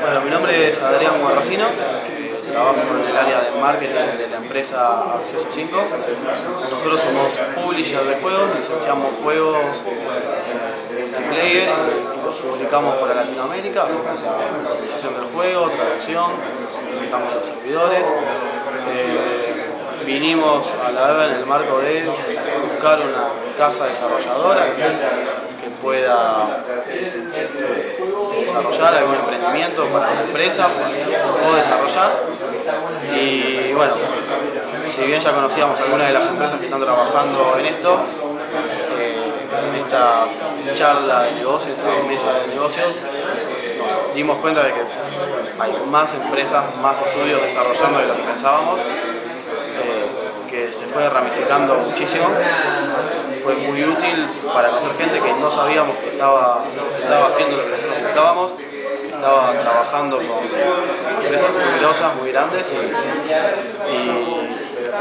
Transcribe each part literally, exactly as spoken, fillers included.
Bueno, mi nombre es Adrián Guarracino, trabajo en el área de marketing de la empresa Acceso cinco. Nosotros somos publishers de juegos, licenciamos juegos multiplayer y los publicamos para Latinoamérica, hacemos la organización del juego, traducción, montamos los servidores. Eh, Vinimos a la EVA en el marco de buscar una casa desarrolladora que, que pueda desarrollar algún emprendimiento para una empresa o desarrollar. Y bueno, si bien ya conocíamos algunas de las empresas que están trabajando en esto, eh, en esta charla de negocios, esta mesa de negocios, nos dimos cuenta de que hay más empresas, más estudios desarrollando de lo que pensábamos. Eh, que se fue ramificando muchísimo, fue muy útil para conocer gente que no sabíamos que estaba, que estaba haciendo lo que nosotros buscábamos, que estaba trabajando con empresas poderosas muy grandes y, y,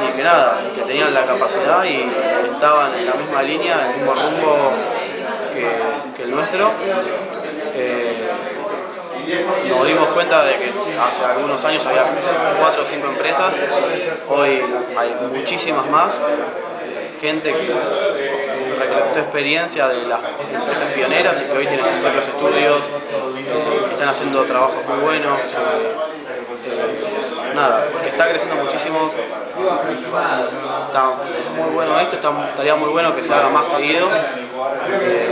y que nada, que tenían la capacidad y estaban en la misma línea, en el mismo rumbo que, que el nuestro. Eh, Nos dimos cuenta de que hace algunos años había cuatro o cinco empresas, hoy hay muchísimas más, gente que recolectó experiencia de las empresas pioneras y que hoy tienen sus propios estudios, eh, que están haciendo trabajos muy buenos, eh, nada, porque está creciendo muchísimo, está muy bueno esto, está, estaría muy bueno que se haga más seguido. Eh,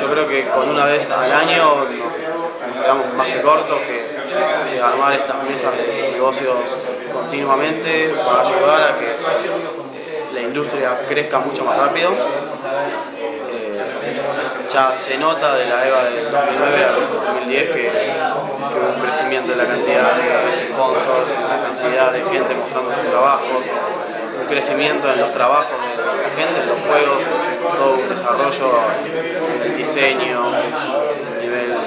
Yo creo que con una vez al año, digamos, más que corto, que, que armar estas mesas de negocios continuamente va a ayudar a que la industria crezca mucho más rápido. Eh, ya se nota de la EVA del dos mil nueve al dos mil diez que, que hubo un crecimiento de la cantidad de sponsors, de la cantidad de gente mostrando sus trabajos, un crecimiento en los trabajos de la gente, en los juegos, todo un desarrollo, el diseño, el nivel, la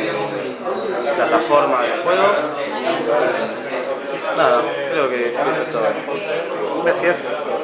plataforma de los juegos. Nada, creo que eso es todo. Gracias.